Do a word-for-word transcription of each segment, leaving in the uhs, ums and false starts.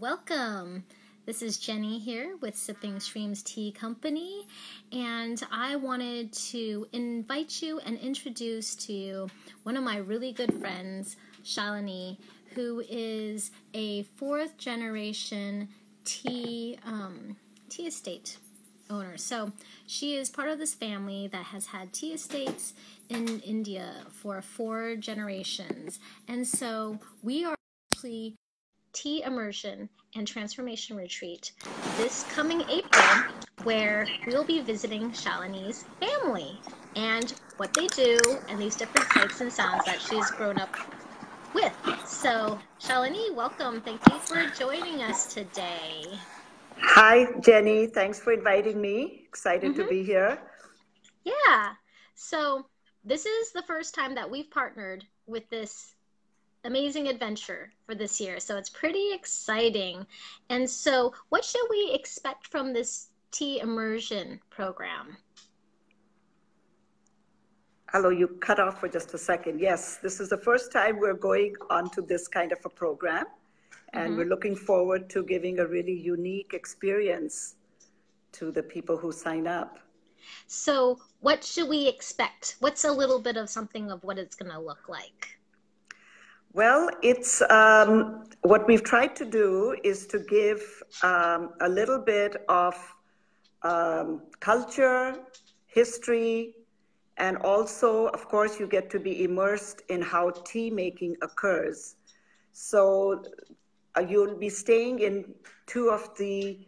welcome. This is Jenny here with Sipping Streams Tea Company, and I wanted to invite you and introduce to you one of my really good friends, Shalini, who is a fourth generation tea um, tea estate owner. So she is part of this family that has had tea estates in India for four generations. And so we are actually Tea Immersion and Transformation Retreat this coming April, where we'll be visiting Shalini's family and what they do and these different sights and sounds that she's grown up with. So Shalini, welcome. Thank you for joining us today. Hi, Jenny. Thanks for inviting me. Excited mm-hmm. to be here. Yeah. So this is the first time that we've partnered with this amazing adventure for this year. So it's pretty exciting. And so what should we expect from this tea immersion program? Hello, you cut off for just a second. Yes, this is the first time we're going on to this kind of a program. And mm-hmm. we're looking forward to giving a really unique experience to the people who sign up. So what should we expect? What's a little bit of something of what it's going to look like? Well, it's um, what we've tried to do is to give um, a little bit of um, culture, history, and also, of course, you get to be immersed in how tea making occurs. So uh, you'll be staying in two of the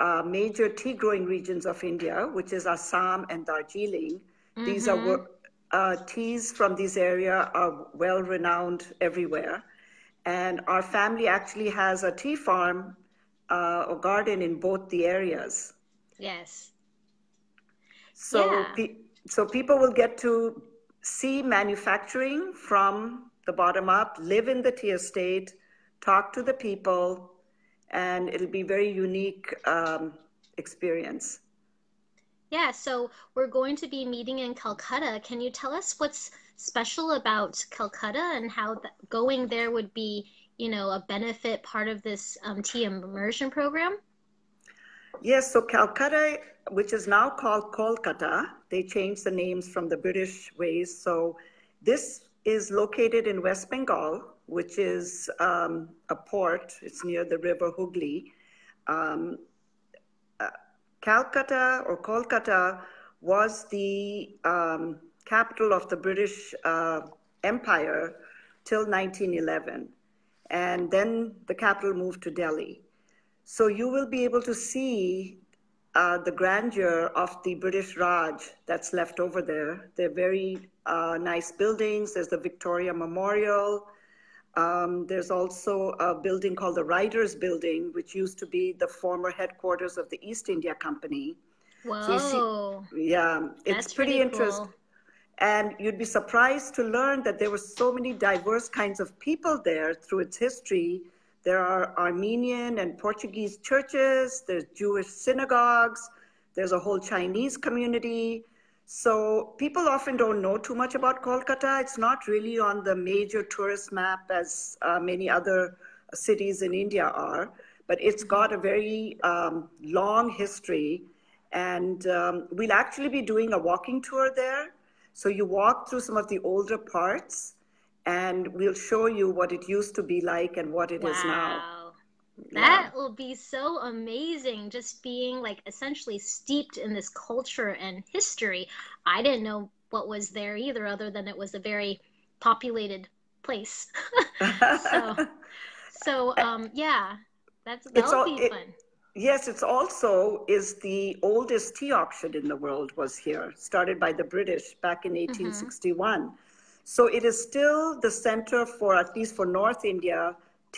uh, major tea growing regions of India, which is Assam and Darjeeling. Mm-hmm. These are uh, teas from this area are well renowned everywhere. And our family actually has a tea farm uh, or garden in both the areas. Yes. So, yeah. pe so people will get to see manufacturing from the bottom up, live in the tea estate, talk to the people, and it'll be very unique um, experience. Yeah, so we're going to be meeting in Kolkata. Can you tell us what's special about Kolkata and how th going there would be, you know, a benefit part of this um, tea immersion program? Yes, so Kolkata, which is now called Kolkata, they changed the names from the British ways. So this is located in West Bengal, which is um, a port. It's near the River Hooghly. Um, uh, Calcutta or Kolkata was the um, capital of the British uh, Empire till nineteen eleven. And then the capital moved to Delhi. So you will be able to see uh, the grandeur of the British Raj that's left over there. They're very Uh, nice buildings. There's the Victoria Memorial. Um, there's also a building called the Riders Building, which used to be the former headquarters of the East India Company. Wow. So yeah, it's That's pretty, pretty interesting. Cool. And you'd be surprised to learn that there were so many diverse kinds of people there through its history. There are Armenian and Portuguese churches. There's Jewish synagogues. There's a whole Chinese community. So people often don't know too much about Kolkata. It's not really on the major tourist map as uh, many other cities in India are, but it's got a very um, long history. And um, we'll actually be doing a walking tour there. So you walk through some of the older parts and we'll show you what it used to be like and what it wow. is now. That yeah. will be so amazing, just being like essentially steeped in this culture and history. I didn't know what was there either, other than it was a very populated place. so, so um, yeah, that's, that'll all, be it, fun. Yes, it's also is the oldest tea auction in the world was here, started by the British back in eighteen sixty-one. Mm-hmm. So it is still the center for, at least for North India,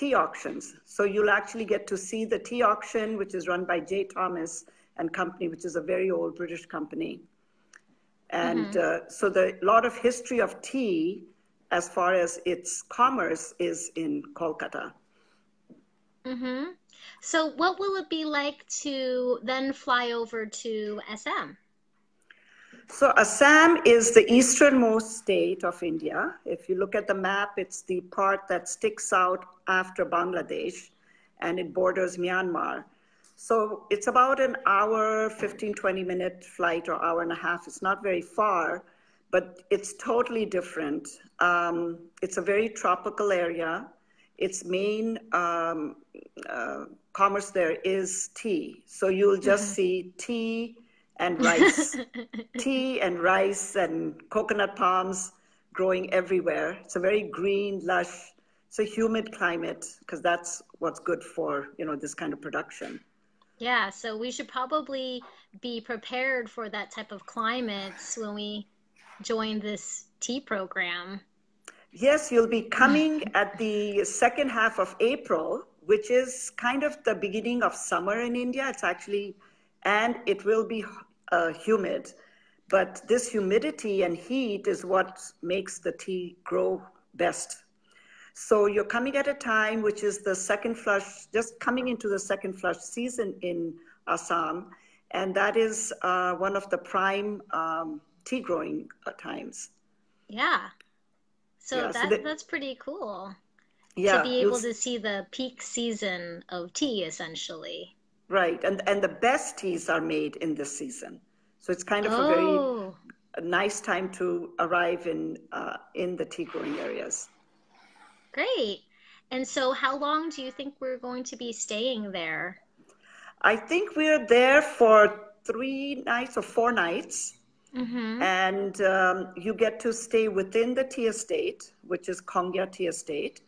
tea auctions. So you'll actually get to see the tea auction, which is run by J. Thomas and Company, which is a very old British company. And mm-hmm. uh, so the lot of history of tea, as far as its commerce, is in Kolkata. Mm-hmm. So what will it be like to then fly over to Assam? So Assam is the easternmost state of India. If you look at the map, it's the part that sticks out after Bangladesh. and it borders Myanmar. So it's about an hour, fifteen, twenty minute flight, or hour and a half. It's not very far, but it's totally different. Um, it's a very tropical area. Its main um, uh, commerce there is tea. So you'll just mm-hmm. see tea and rice, tea and rice and coconut palms growing everywhere. It's a very green, lush, it's a humid climate, because that's what's good for, you know, this kind of production. Yeah, so we should probably be prepared for that type of climate when we join this tea program. Yes, you'll be coming at the second half of April, which is kind of the beginning of summer in India. It's actually, and it will be uh, humid, but this humidity and heat is what makes the tea grow best. So you're coming at a time which is the second flush, just coming into the second flush season in Assam, and that is uh, one of the prime um, tea growing times. Yeah, so, yeah, that, so that, that's pretty cool. Yeah, to be able to see the peak season of tea, essentially. Right, and, and the best teas are made in this season. So it's kind of oh. a very nice time to arrive in, uh, in the tea growing areas. Great. And so how long do you think we're going to be staying there? I think we're there for three nights or four nights. Mm-hmm. And um, you get to stay within the tea estate, which is Kongya Tea Estate.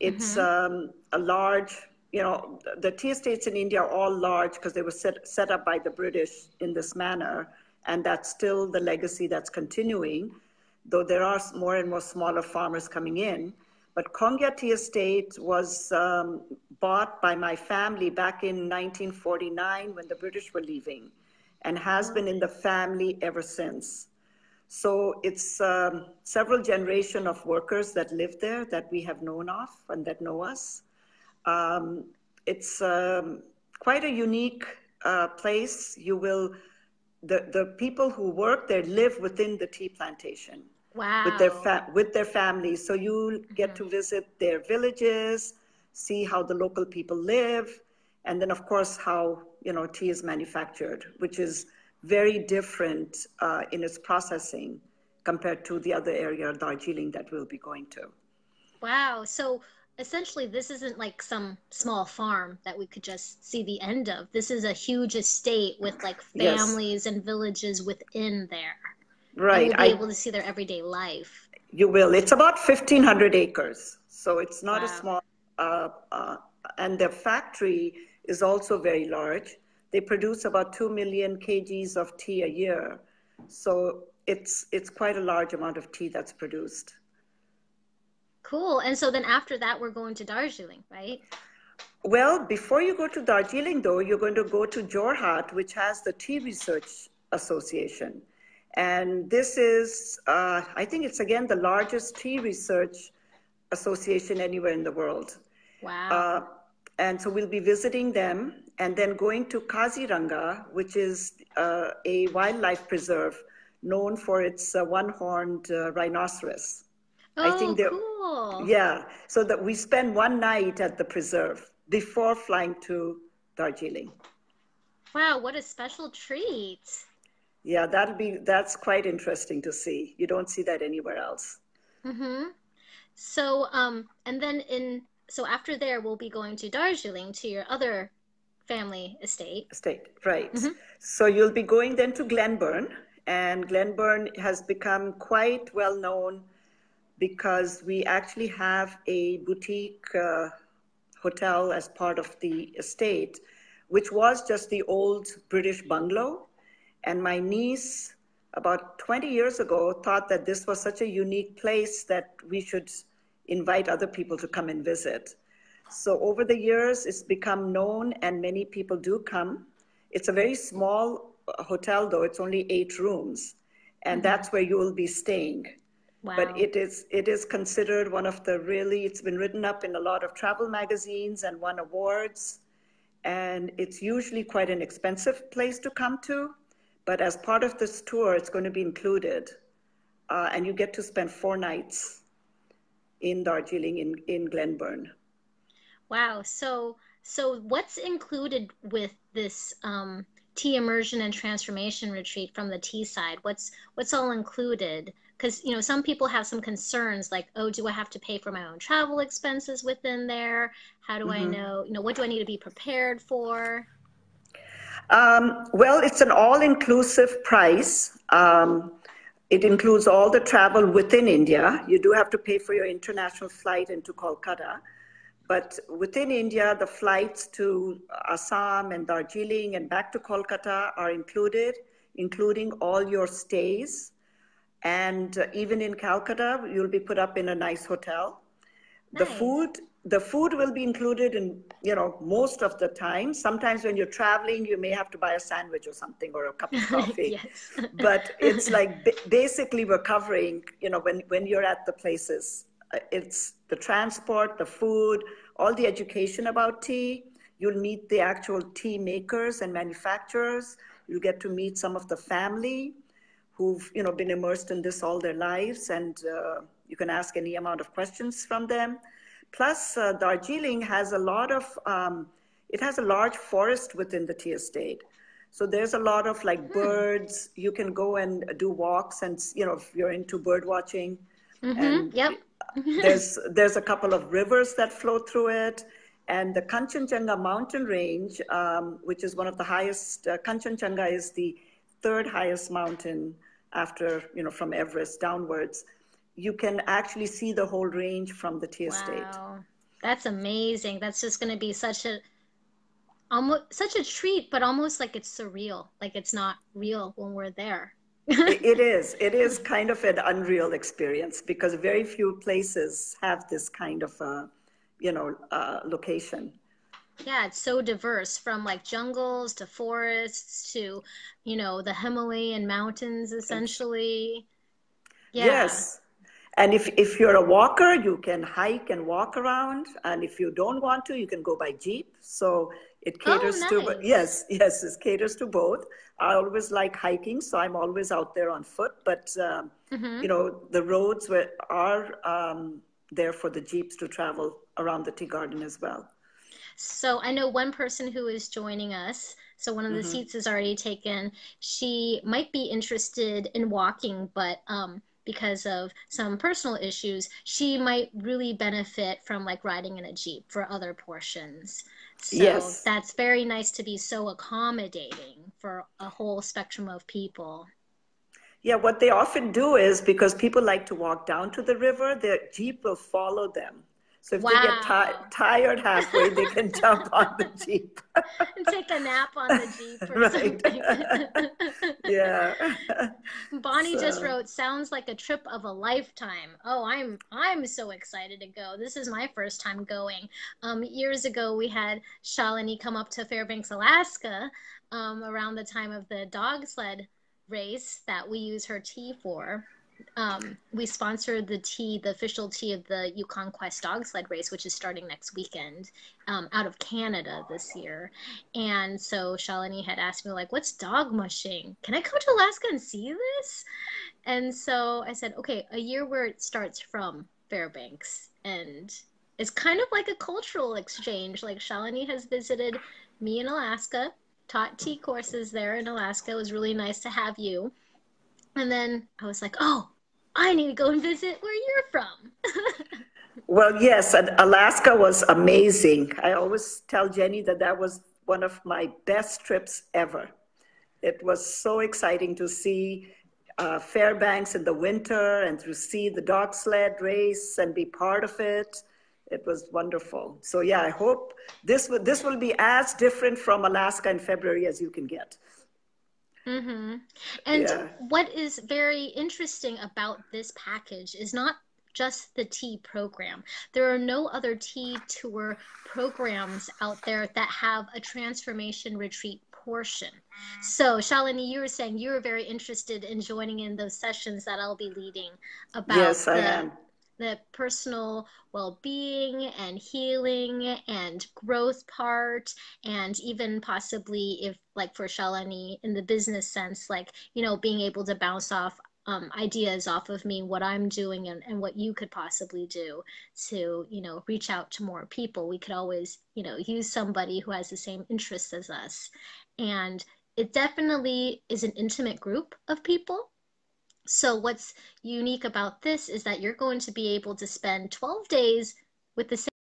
It's mm-hmm. um, a large, you know, the tea estates in India are all large because they were set, set up by the British in this manner. And that's still the legacy that's continuing, though there are more and more smaller farmers coming in. But Kongya Tea Estate was um, bought by my family back in nineteen forty-nine when the British were leaving, and has been in the family ever since. So it's um, several generations of workers that live there that we have known of and that know us. Um, it's um, quite a unique uh, place. You will, the, the people who work there live within the tea plantation. Wow. With their fa with their families. So you get mm-hmm. to visit their villages, see how the local people live, and then of course how, you know, tea is manufactured, which is very different uh, in its processing compared to the other area, Darjeeling, that we'll be going to. Wow. So essentially this isn't like some small farm that we could just see the end of. This is a huge estate with like families yes. and villages within there. Right. You'll be I, able to see their everyday life. You will. It's about fifteen hundred acres. So it's not wow. a small, uh, uh, and their factory is also very large. They produce about two million kilograms of tea a year. So it's, it's quite a large amount of tea that's produced. Cool. And so then after that, we're going to Darjeeling, right? Well, before you go to Darjeeling though, you're going to go to Jorhat, which has the Tea Research Association. And this is, uh, I think it's again, the largest tea research association anywhere in the world. Wow. Uh, and so we'll be visiting them and then going to Kaziranga, which is uh, a wildlife preserve known for its uh, one-horned uh, rhinoceros. Oh, I think cool. Yeah, so that we spend one night at the preserve before flying to Darjeeling. Wow, what a special treat. Yeah, that'll be, that's quite interesting to see. You don't see that anywhere else. Mm-hmm. So, um, and then in, so after there, we'll be going to Darjeeling to your other family estate. Estate, right. Mm-hmm. So you'll be going then to Glenburn, and Glenburn has become quite well known because we actually have a boutique uh, hotel as part of the estate, which was just the old British bungalow. And my niece, about twenty years ago, thought that this was such a unique place that we should invite other people to come and visit. So over the years, it's become known and many people do come. It's a very small hotel though, it's only eight rooms. And mm-hmm. that's where you will be staying. Wow. But it is, it is considered one of the really, it's been written up in a lot of travel magazines and won awards. And it's usually quite an expensive place to come to. But as part of this tour, it's going to be included. Uh, and you get to spend four nights in Darjeeling, in, in Glenburn. Wow. So So what's included with this um, tea immersion and transformation retreat from the tea side? What's what's all included? Because, you know, some people have some concerns like, oh, do I have to pay for my own travel expenses within there? How do mm-hmm. I know, you know, what do I need to be prepared for? Um, well, it's an all-inclusive price. Um, it includes all the travel within India. You do have to pay for your international flight into Kolkata. But within India, the flights to Assam and Darjeeling and back to Kolkata are included, including all your stays. And uh, even in Calcutta, you'll be put up in a nice hotel. Nice. The food, the food will be included in, you know, most of the time. Sometimes when you're traveling, you may have to buy a sandwich or something or a cup of coffee. Yes. But it's like b basically we're covering, you know, when, when you're at the places, it's the transport, the food, all the education about tea. You'll meet the actual tea makers and manufacturers. You'll get to meet some of the family who've, you know, been immersed in this all their lives, and uh, you can ask any amount of questions from them. Plus, uh, Darjeeling has a lot of, um, it has a large forest within the tea estate. So there's a lot of like birds. You can go and do walks and, you know, if you're into bird watching. Mm-hmm. And yep. there's, there's a couple of rivers that flow through it. And the Kanchenjunga mountain range, um, which is one of the highest, uh, Kanchenjunga is the third highest mountain after, you know, from Everest downwards. You can actually see the whole range from the tea estate. Wow, that's amazing. That's just going to be such a, almost such a treat, but almost like it's surreal. Like it's not real when we're there. It is. It is kind of an unreal experience because very few places have this kind of, uh, you know, uh, location. Yeah, it's so diverse, from like jungles to forests to, you know, the Himalayan mountains, essentially. Yeah. Yes. And if, if you're a walker, you can hike and walk around. And if you don't want to, you can go by Jeep. So it caters oh, nice. to, yes, yes, it caters to both. I always like hiking, so I'm always out there on foot. But, um, mm-hmm. you know, the roads were, are um, there for the Jeeps to travel around the tea garden as well. So I know one person who is joining us. So one of the mm-hmm. seats is already taken. She might be interested in walking, but um, because of some personal issues, she might really benefit from like riding in a Jeep for other portions. So yes. that's very nice to be so accommodating for a whole spectrum of people. Yeah, what they often do is because people like to walk down to the river, their Jeep will follow them. So if wow. they get ti tired halfway, they can jump on the Jeep. And take a nap on the Jeep or right. something. Yeah. Bonnie so. just wrote, sounds like a trip of a lifetime. Oh, I'm I'm so excited to go. This is my first time going. Um, years ago, we had Shalini come up to Fairbanks, Alaska, um, around the time of the dog sled race that we use her tea for. Um, we sponsored the tea, the official tea of the Yukon Quest dog sled race, which is starting next weekend, um, out of Canada this year. And so Shalini had asked me, like, what's dog mushing? Can I come to Alaska and see this? And so I said, okay, a year where it starts from Fairbanks. And it's kind of like a cultural exchange. Like Shalini has visited me in Alaska, taught tea courses there in Alaska. It was really nice to have you. And then I was like, oh, I need to go and visit where you're from. Well, yes, and Alaska was amazing. I always tell Jenny that that was one of my best trips ever. It was so exciting to see uh, Fairbanks in the winter and to see the dog sled race and be part of it. It was wonderful. So yeah, I hope this will, this will be as different from Alaska in February as you can get. Mm-hmm. And yeah. what is very interesting about this package is not just the tea program. There are no other tea tour programs out there that have a transformation retreat portion. So Shalini, you were saying you were very interested in joining in those sessions that I'll be leading about yes, the, I am. the personal well-being and healing and growth part, and even possibly if, like for Shalini, in the business sense, like, you know, being able to bounce off um, ideas off of me, what I'm doing and, and what you could possibly do to, you know, reach out to more people. We could always, you know, use somebody who has the same interests as us. And it definitely is an intimate group of people. So what's unique about this is that you're going to be able to spend twelve days with the same